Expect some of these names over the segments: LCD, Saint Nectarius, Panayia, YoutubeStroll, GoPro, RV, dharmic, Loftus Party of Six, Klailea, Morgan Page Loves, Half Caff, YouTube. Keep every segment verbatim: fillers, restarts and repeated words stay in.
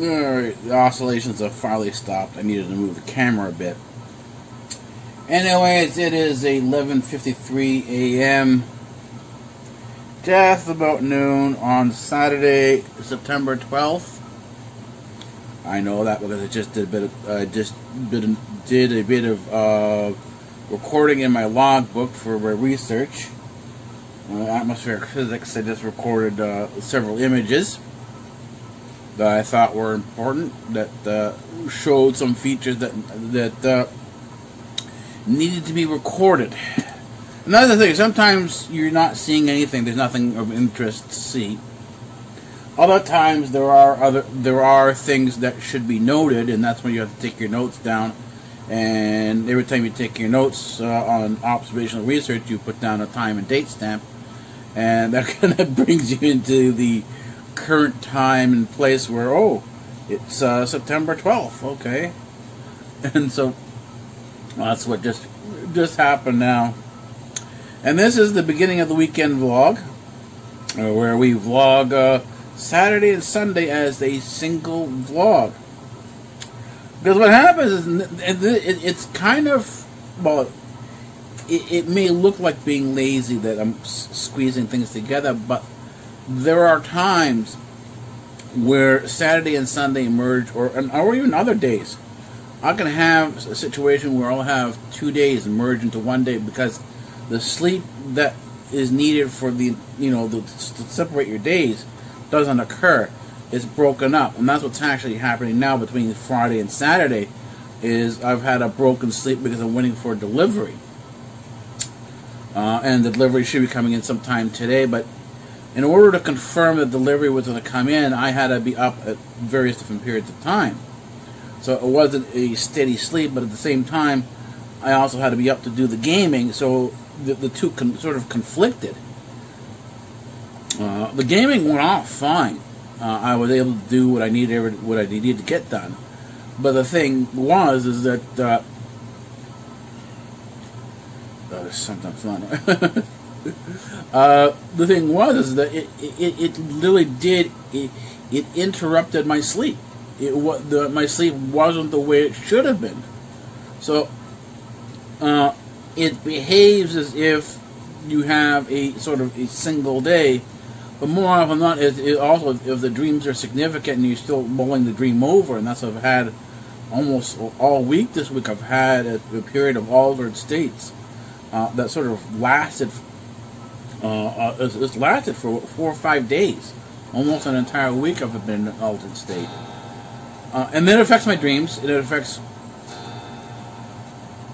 Alright, the oscillations have finally stopped. I needed to move the camera a bit. Anyways, it is eleven fifty-three a m just about noon on Saturday, September twelfth. I know that because I just did a bit of, uh, just did, did a bit of uh, recording in my logbook for my research. Uh, atmospheric physics. I just recorded uh, several images that I thought were important, that uh, showed some features that that uh, needed to be recorded. Another thing, sometimes you're not seeing anything. There's nothing of interest to see. Other times there are other there are things that should be noted, and that's when you have to take your notes down. And every time you take your notes uh, on observational research, you put down a time and date stamp, and that kind of brings you into the current time and place where, oh, it's uh, September twelfth, okay. And so well, that's what just just happened now. And this is the beginning of the weekend vlog, uh, where we vlog uh, Saturday and Sunday as a single vlog. Because what happens is, it's kind of, well, it, it may look like being lazy that I'm squeezing things together, but there are times where Saturday and Sunday merge, or, or even other days. I can have a situation where I'll have two days merge into one day because the sleep that is needed for the, you know, the, to separate your days doesn't occur. It's broken up, and that's what's actually happening now between Friday and Saturday. Is I've had a broken sleep because I'm waiting for delivery, uh, and the delivery should be coming in sometime today. But in order to confirm the delivery was going to come in, I had to be up at various different periods of time. So it wasn't a steady sleep, but at the same time, I also had to be up to do the gaming. So the, the two con sort of conflicted. Uh, the gaming went off fine. Uh, I was able to do what I needed, what I needed to get done. But the thing was, is that uh, that is something fun. uh, the thing was, is that it, it, it literally did it, it interrupted my sleep. It was the, my sleep wasn't the way it should have been. So uh, it behaves as if you have a sort of a single day. But more often than not, it, it also, if the dreams are significant and you're still mulling the dream over, and that's what I've had almost all week this week, I've had a, a period of altered states uh, that sort of lasted, uh, uh, it's, it's lasted for four or five days. Almost an entire week I've been in an altered state. Uh, and then it affects my dreams, and it affects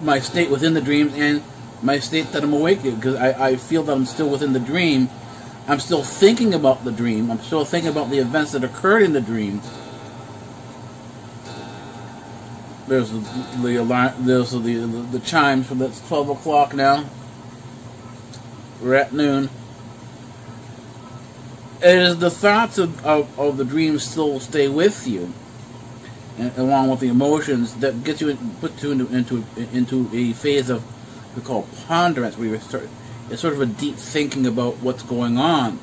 my state within the dreams and my state that I'm awake to, because I, I feel that I'm still within the dream. I'm still thinking about the dream. I'm still thinking about the events that occurred in the dream. There's the the, there's the, the, the chimes from that's twelve o'clock now. We're at noon. It is the thoughts of, of, of the dream still stay with you, and, along with the emotions that get you in, put you into into into a phase of what we call ponderance. We start. It's sort of a deep thinking about what's going on.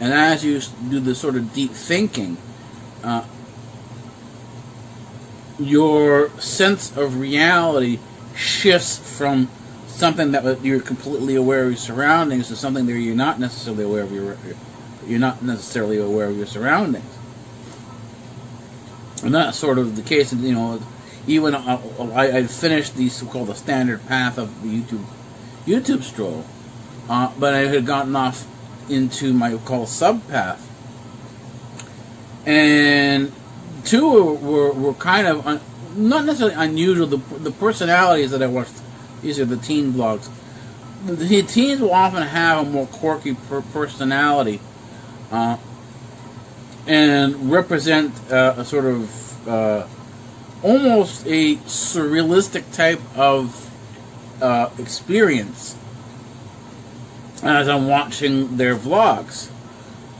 And as you do this sort of deep thinking, uh, your sense of reality shifts from something that you're completely aware of your surroundings to something that you're not necessarily aware of your you're not necessarily aware of your surroundings. And that's sort of the case. You know, even I, I finished the so-called the standard path of the YouTube YouTube stroll. Uh, but I had gotten off into my call sub path, and two were, were, were kind of un, not necessarily unusual. The, the personalities that I watched, these are the teen vlogs. The teens will often have a more quirky per personality, uh, and represent uh, a sort of uh, almost a surrealistic type of uh, experience. As I'm watching their vlogs,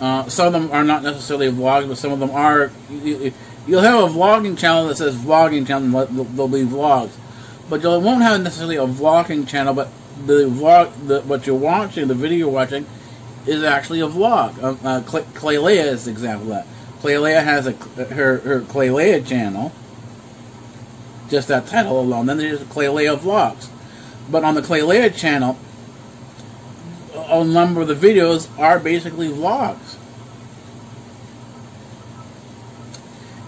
uh, some of them are not necessarily vlogs, but some of them are. You, you'll have a vlogging channel that says vlogging channel, and there'll be vlogs, but you won't have necessarily a vlogging channel. But the vlog, the, what you're watching, the video you're watching, is actually a vlog. Uh, uh, Klailea is an example of that. Klailea has a her her Klailea channel. Just that title alone. Then there's the Klailea Vlogs. But on the Klailea channel, a number of the videos are basically vlogs.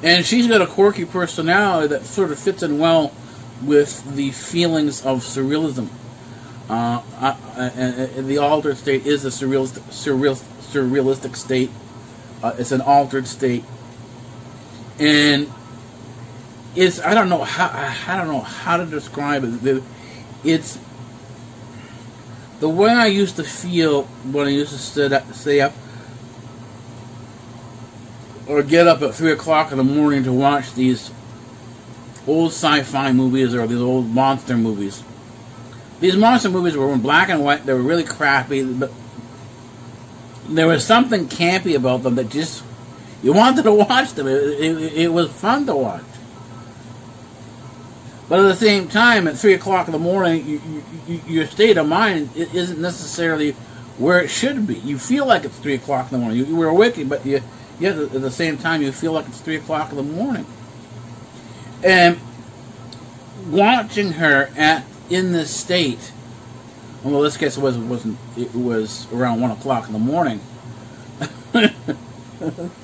And she's got a quirky personality that sort of fits in well with the feelings of surrealism. Uh, I, I, I, the altered state is a surrealist, surreal, surrealistic state. Uh, it's an altered state, and it's I don't know how I, I don't know how to describe it. It's the way I used to feel when I used to sit up, stay up or get up at three o'clock in the morning to watch these old sci-fi movies or these old monster movies. These monster movies were in black and white. They were really crappy, but there was something campy about them that just, you wanted to watch them. It, it, it was fun to watch. But at the same time, at three o'clock in the morning, you, you, your state of mind isn't necessarily where it should be. You feel like it's three o'clock in the morning. You, you were awake, but you, yet at the same time, you feel like it's three o'clock in the morning. And watching her at in this state, well, this case it wasn't, wasn't it was around one o'clock in the morning,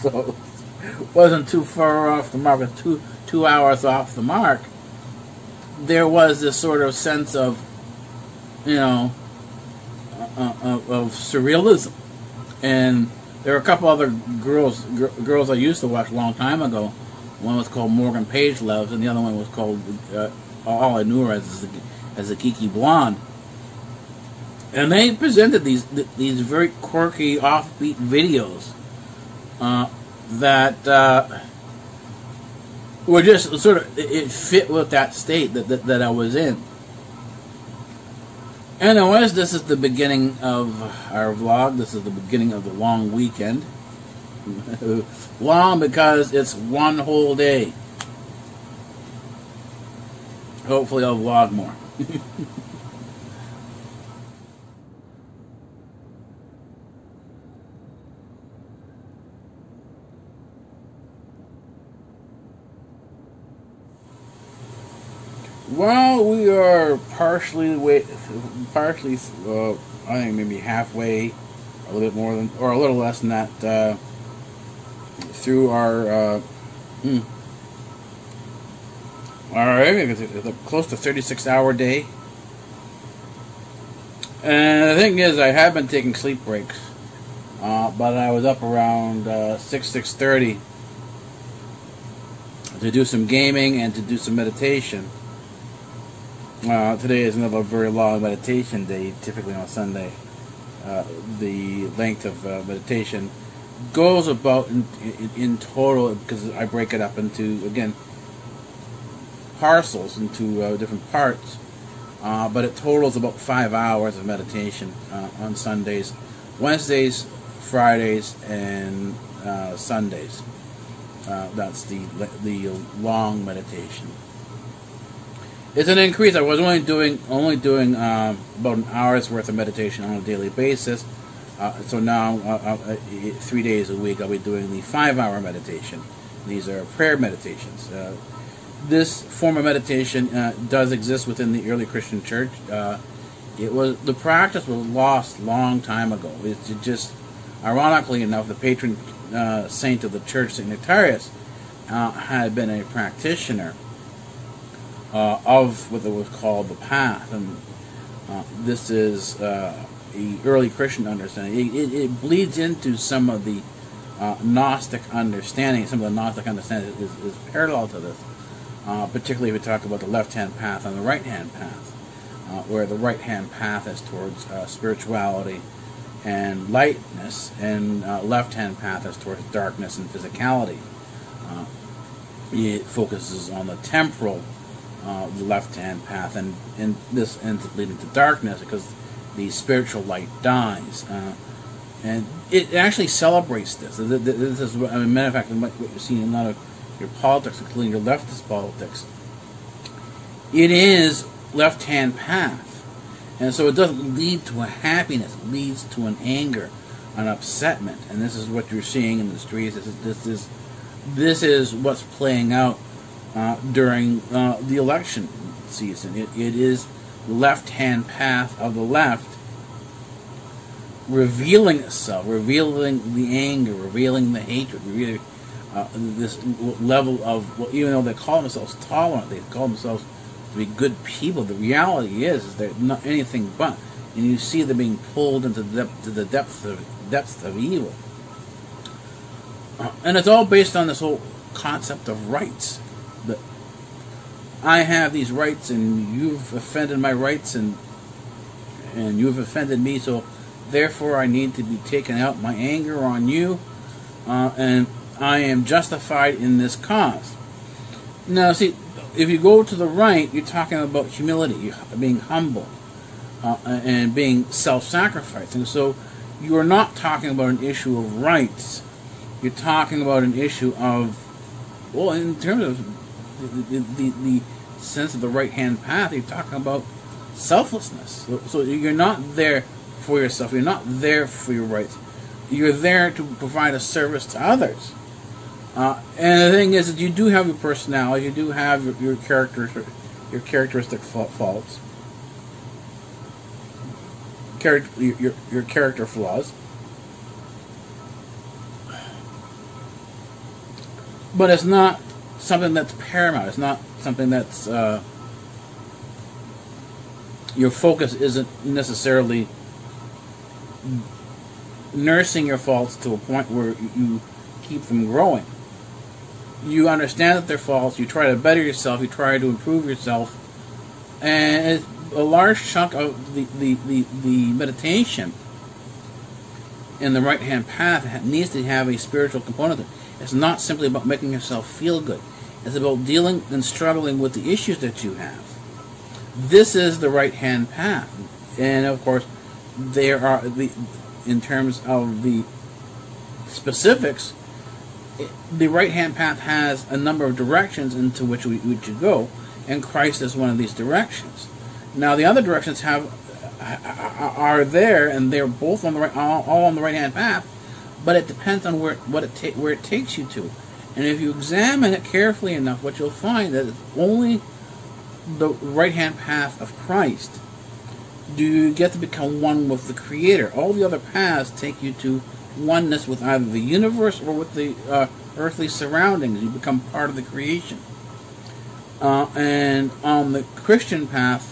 so it wasn't too far off the mark, it was two two hours off the mark. There was this sort of sense of, you know, uh, of, of surrealism, and there were a couple other girls gr girls I used to watch a long time ago. One was called Morgan Page Loves, and the other one was called uh, All I Knew Her As. As a geeky blonde, and they presented these these very quirky, offbeat videos uh, that uh, were just sort of it fit with that state that, that that I was in. Anyways, this is the beginning of our vlog. This is the beginning of the long weekend. Long because it's one whole day. Hopefully, I'll vlog more. Well, we are partially way, partially, uh, I think maybe halfway, a little bit more than, or a little less than that, uh, through our, uh, hmm. Alright, it's close to thirty-six hour day. And the thing is, I have been taking sleep breaks. Uh, but I was up around uh, six, six thirty to do some gaming and to do some meditation. Uh, today is another very long meditation day, typically on Sunday. Uh, the length of uh, meditation goes about in, in, in total, because I break it up into, again, parcels into uh, different parts, uh, but it totals about five hours of meditation uh, on Sundays, Wednesdays, Fridays, and uh, Sundays. Uh, that's the the long meditation. It's an increase. I was only doing only doing uh, about an hour's worth of meditation on a daily basis. Uh, so now, uh, uh, three days a week, I'll be doing the five-hour meditation. These are prayer meditations. Uh, This form of meditation uh, does exist within the early Christian church. Uh, it was the practice was lost long time ago. It's just, ironically enough, the patron uh, saint of the church, Saint Nectarius, uh, had been a practitioner uh, of what was called the path, and uh, this is uh, the early Christian understanding. It, it, it bleeds into some of the uh, Gnostic understanding. Some of the Gnostic understanding is, is parallel to this. Uh, particularly if we talk about the left-hand path and the right-hand path, uh, where the right-hand path is towards uh, spirituality and lightness, and uh, left-hand path is towards darkness and physicality. Uh, it focuses on the temporal, uh, the left-hand path, and, and this ends up leading to darkness because the spiritual light dies. Uh, and it actually celebrates this. This is, what, I mean, matter of fact, what you see in a lot of your politics, including your leftist politics, it is left-hand path. And so it doesn't lead to a happiness, it leads to an anger, an upsetment, and this is what you're seeing in the streets. This is this is this is what's playing out uh, during uh, the election season. It it is the left-hand path of the left revealing itself, revealing the anger, revealing the hatred, revealing uh, this level of, well, even though they call themselves tolerant, they call themselves to be good people. The reality is, is they're not anything but. And you see them being pulled into the depth, to the depths of depths of evil, uh, and it's all based on this whole concept of rights. That I have these rights, and you've offended my rights, and and you've offended me. So, therefore, I need to be taking out my anger on you, uh, and I am justified in this cause. Now, see, if you go to the right, you're talking about humility, you being humble. Uh, and being self-sacrificing. So you are not talking about an issue of rights. You're talking about an issue of, well, in terms of the, the, the sense of the right-hand path, you're talking about selflessness. So, so you're not there for yourself. You're not there for your rights. You're there to provide a service to others. Uh, and the thing is, that you do have your personality. You do have your, your character, your characteristic faults. Character, your, your character flaws, but it's not something that's paramount. It's not something that's uh, your focus isn't necessarily nursing your faults to a point where you keep them growing. You understand that they're faults. You try to better yourself. You try to improve yourself, and it's a large chunk of the, the, the, the meditation in the right-hand path needs to have a spiritual component. It's not simply about making yourself feel good. It's about dealing and struggling with the issues that you have. This is the right-hand path. And, of course, there are, the, in terms of the specifics, the right-hand path has a number of directions into which we, we should go, and Christ is one of these directions. Now the other directions have are there, and they're both on the right, all, all on the right-hand path, but it depends on where what it ta where it takes you to. And if you examine it carefully enough, what you'll find that it's only the right-hand path of Christ do you get to become one with the Creator. All the other paths take you to oneness with either the universe or with the uh, earthly surroundings. You become part of the creation. Uh, and on the Christian path,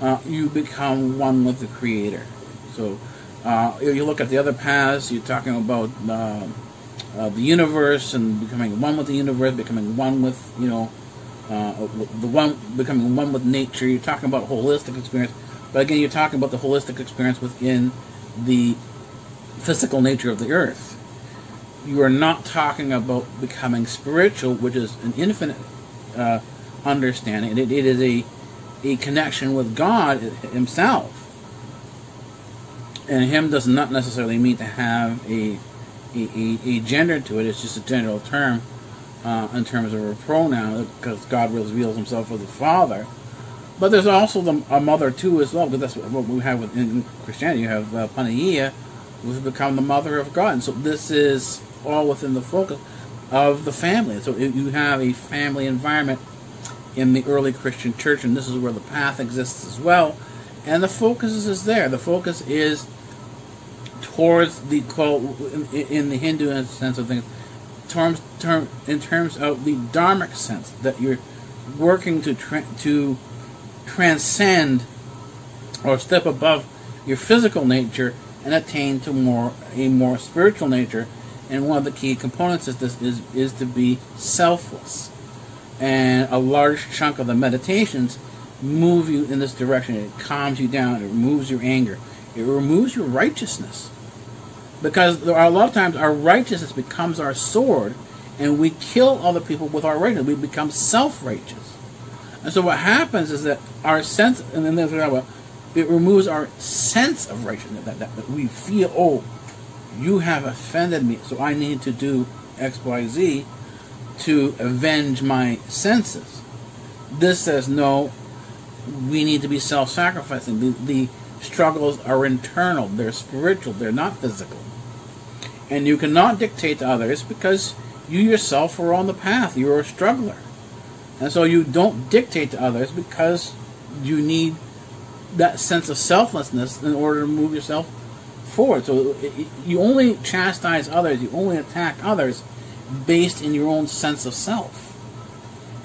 Uh, you become one with the Creator. So, uh, if you look at the other paths, you're talking about uh, uh, the universe and becoming one with the universe, becoming one with, you know, uh, the one, becoming one with nature. You're talking about holistic experience, but again, you're talking about the holistic experience within the physical nature of the earth. You are not talking about becoming spiritual, which is an infinite uh, understanding. It, it is a a connection with God himself. And him does not necessarily mean to have a, a, a gender to it. It's just a general term uh, in terms of a pronoun, because God reveals himself as a father. But there's also the, a mother too as well, because that's what, what we have within Christianity. You have uh, Panayia, who's become the mother of God. And so this is all within the focus of the family. So if you have a family environment in the early Christian church, and this is where the path exists as well, and the focus is there. The focus is towards the, in the Hindu sense of things, terms, term, in terms of the dharmic sense, that you're working to tra to transcend or step above your physical nature and attain to more a more spiritual nature. And one of the key components of this is is to be selfless. And a large chunk of the meditations move you in this direction. It calms you down. It removes your anger. It removes your righteousness. Because there are a lot of times our righteousness becomes our sword, and we kill other people with our righteousness. We become self-righteous. And so what happens is that our sense, and then there's about, it removes our sense of righteousness. That, that, that we feel, oh, you have offended me, so I need to do X, Y, Z to avenge my senses. This says, no, we need to be self-sacrificing. The, the struggles are internal, they're spiritual, they're not physical. And you cannot dictate to others because you yourself are on the path, you're a struggler. And so you don't dictate to others because you need that sense of selflessness in order to move yourself forward. So you only chastise others, you only attack others based in your own sense of self.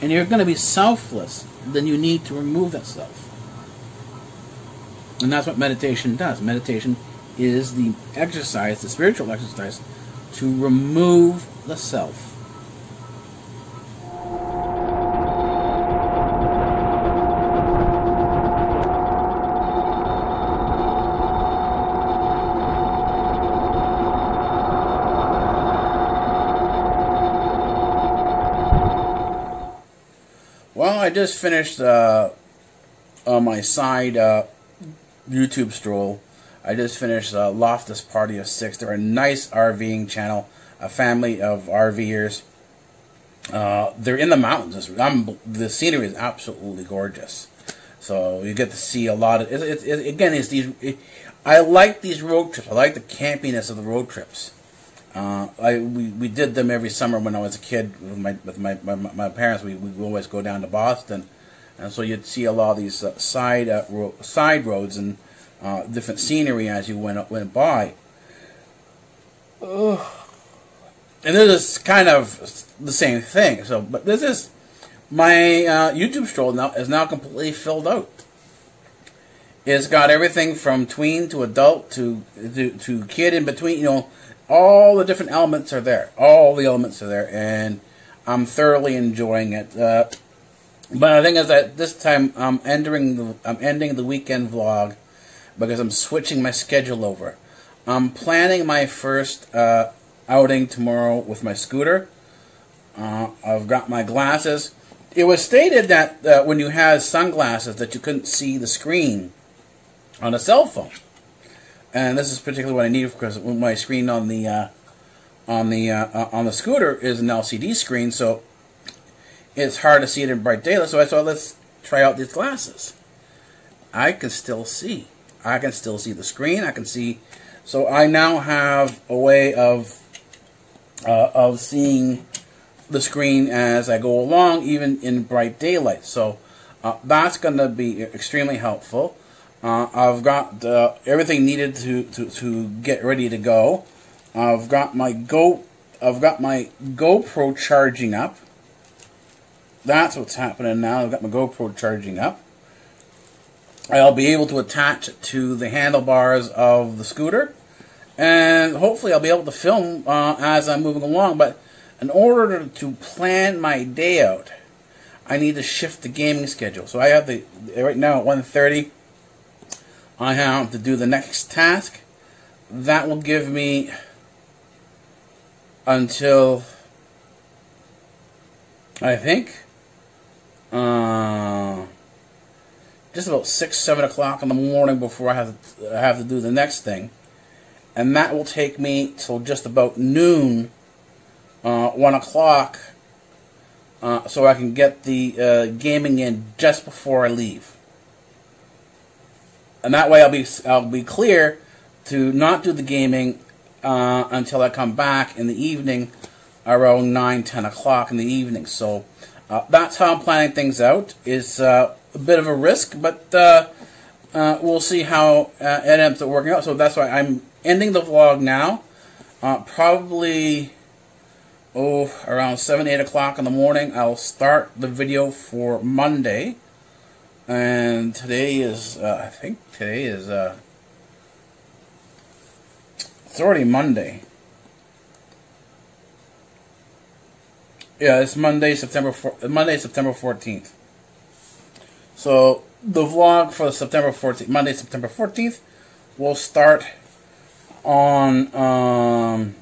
And you're going to be selfless, then you need to remove that self. And that's what meditation does. Meditation is the exercise, the spiritual exercise, to remove the self. Well, I just finished uh, on my side uh, YouTube stroll. I just finished uh, Loftus Party of Six. They're a nice RVing channel, a family of RVers. Uh, they're in the mountains. I'm, the scenery is absolutely gorgeous. So you get to see a lot of. It, it, it, again, it's these. It, I like these road trips. I like the campiness of the road trips. Uh, I we, we did them every summer when I was a kid with my with my my, my parents. We we always go down to Boston, and so you'd see a lot of these uh, side uh, ro side roads and uh, different scenery as you went went by. Ugh. And this is kind of the same thing. So, but this is my uh, YouTube stroll now is now completely filled out. It's got everything from tween to adult to to, to kid in between. You know. All the different elements are there. All the elements are there, and I'm thoroughly enjoying it. Uh, but the thing is that this time I'm ending the I'm ending the weekend vlog because I'm switching my schedule over. I'm planning my first uh, outing tomorrow with my scooter. Uh, I've got my glasses. It was stated that uh, when you have sunglasses that you couldn't see the screen on a cell phone. And this is particularly what I need because my screen on the uh, on the uh, on the scooter is an L C D screen, so it's hard to see it in bright daylight. So I thought, let's try out these glasses. I can still see. I can still see the screen. I can see. So I now have a way of uh, of seeing the screen as I go along, even in bright daylight. So uh, that's going to be extremely helpful. Uh, I've got uh, everything needed to, to, to get ready to go. I've got my Go I've got my GoPro charging up. That's what's happening now. I've got my GoPro charging up. I'll be able to attach it to the handlebars of the scooter, and hopefully I'll be able to film uh, as I'm moving along. But in order to plan my day out, I need to shift the gaming schedule. So I have the right now at one thirty. I have to do the next task. That will give me until I think uh, just about six, seven o'clock in the morning before I have to, I have to do the next thing, and that will take me till just about noon, uh, one o'clock, uh, so I can get the uh, gaming in just before I leave. And that way I'll be I'll be clear to not do the gaming uh, until I come back in the evening around nine, ten o'clock in the evening. So uh, that's how I'm planning things out. It's uh, a bit of a risk, but uh, uh, we'll see how uh, it ends up working out. So that's why I'm ending the vlog now. Uh, probably oh around seven, eight o'clock in the morning I'll start the video for Monday. And today is, uh, I think today is, uh, it's already Monday. Yeah, it's Monday, September fourteenth. So, the vlog for September fourteenth, Monday, September fourteenth, will start on, um,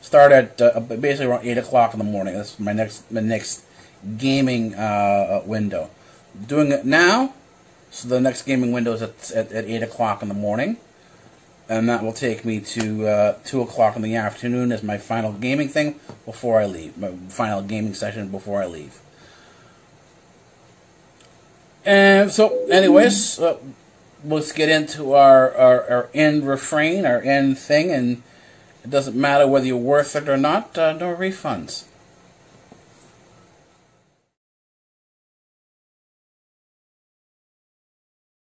start at, uh, basically around eight o'clock in the morning. That's my next, my next gaming, uh, window. Doing it now, so the next gaming window is at, at, at eight o'clock in the morning, and that will take me to uh, two o'clock in the afternoon as my final gaming thing before I leave, my final gaming session before I leave. And so, anyways, uh, let's get into our, our, our end refrain, our end thing, and it doesn't matter whether you're worth it or not, uh, no refunds.